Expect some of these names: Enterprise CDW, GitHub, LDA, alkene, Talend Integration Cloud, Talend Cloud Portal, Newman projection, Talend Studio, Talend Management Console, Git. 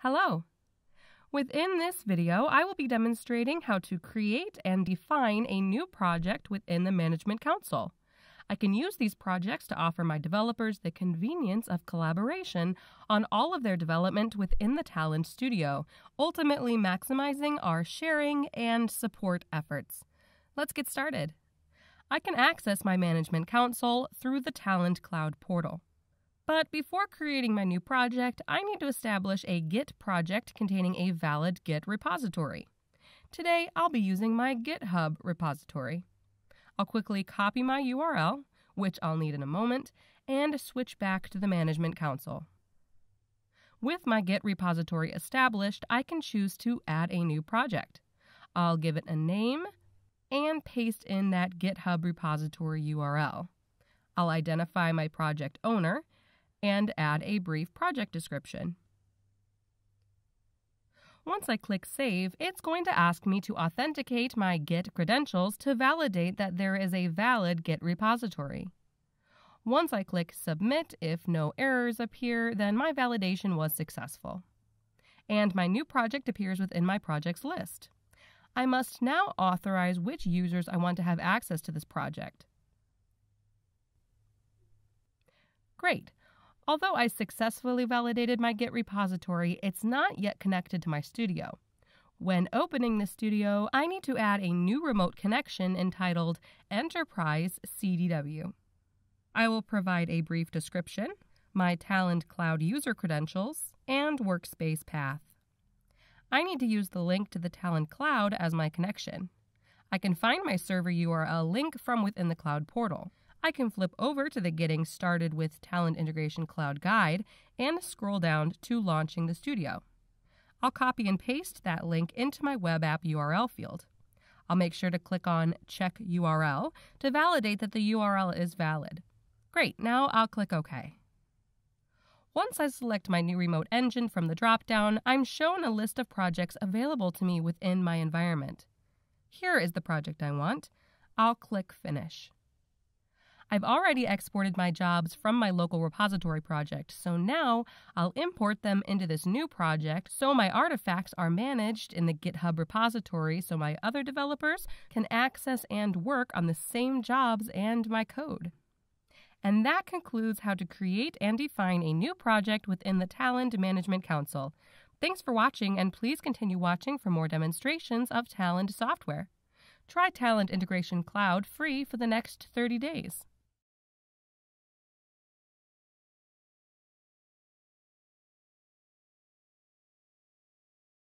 Hello! Within this video, I will be demonstrating how to create and define a new project within the Management Console. I can use these projects to offer my developers the convenience of collaboration on all of their development within the Talend Studio, ultimately maximizing our sharing and support efforts. Let's get started. I can access my Management Console through the Talend Cloud Portal. But before creating my new project, I need to establish a Git project containing a valid Git repository. Today, I'll be using my GitHub repository. I'll quickly copy my URL, which I'll need in a moment, and switch back to the Management Console. With my Git repository established, I can choose to add a new project. I'll give it a name and paste in that GitHub repository URL. I'll identify my project owner and add a brief project description. Once I click Save, it's going to ask me to authenticate my Git credentials to validate that there is a valid Git repository. Once I click Submit, if no errors appear, then my validation was successful. And my new project appears within my projects list. I must now authorize which users I want to have access to this project. Great. Although I successfully validated my Git repository, it's not yet connected to my studio. When opening the studio, I need to add a new remote connection entitled Enterprise CDW. I will provide a brief description, my Talend Cloud user credentials, and workspace path. I need to use the link to the Talend Cloud as my connection. I can find my server URL link from within the Cloud Portal. I can flip over to the Getting Started with Talend Integration Cloud guide and scroll down to Launching the Studio. I'll copy and paste that link into my web app URL field. I'll make sure to click on Check URL to validate that the URL is valid. Great, now I'll click OK. Once I select my new remote engine from the drop-down, I'm shown a list of projects available to me within my environment. Here is the project I want. I'll click Finish. I've already exported my jobs from my local repository project, so now I'll import them into this new project so my artifacts are managed in the GitHub repository so my other developers can access and work on the same jobs and my code. And that concludes how to create and define a new project within the Talend Management Console. Thanks for watching, and please continue watching for more demonstrations of Talend software. Try Talend Integration Cloud free for the next 30 days.